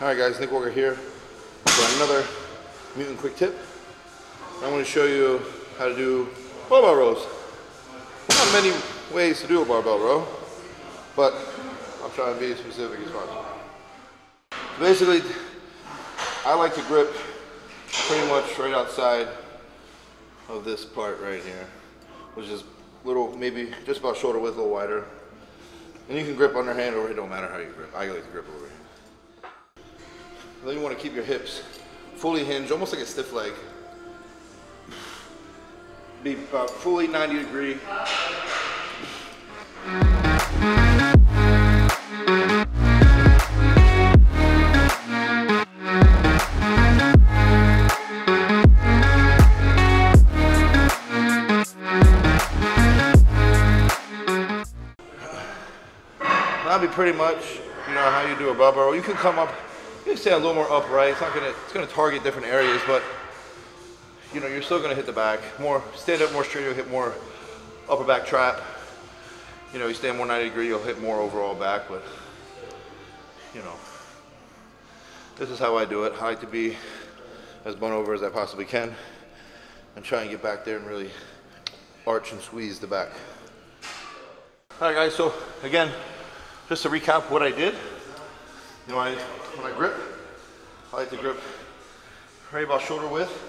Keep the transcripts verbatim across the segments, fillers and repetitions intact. Alright guys, Nick Walker here for another mutant quick tip. I'm going to show you how to do barbell rows. Not many ways to do a barbell row, but I'm trying to be as specific as possible. Basically, I like to grip pretty much right outside of this part right here, which is little, maybe just about shoulder width, a little wider. And you can grip underhand, or it don't matter how you grip. I like to grip over here. Then you want to keep your hips fully hinged, almost like a stiff leg. Be about fully ninety degree. That'll be pretty much, you know, how you do a barbell row. You can come up, you can stay a little more upright. It's not gonna, it's gonna target different areas, but you know, you're still gonna hit the back. More stand up, more straight, you'll hit more upper back trap. You know, you stand more ninety degree, you'll hit more overall back, but you know, this is how I do it. I like to be as bent over as I possibly can and try and get back there and really arch and squeeze the back. All right guys, so again, just to recap what I did, you know, I, when I grip, I like to grip right about shoulder width.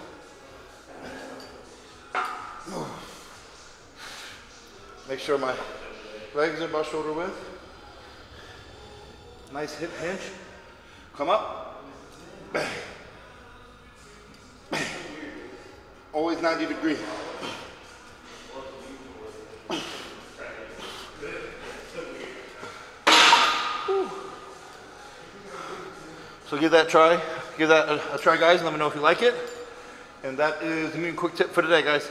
Make sure my legs are about shoulder width. Nice hip hinge. Come up. Always ninety degree. So give that a try, give that a, a try guys, and let me know if you like it. And that is the mutant quick tip for today guys.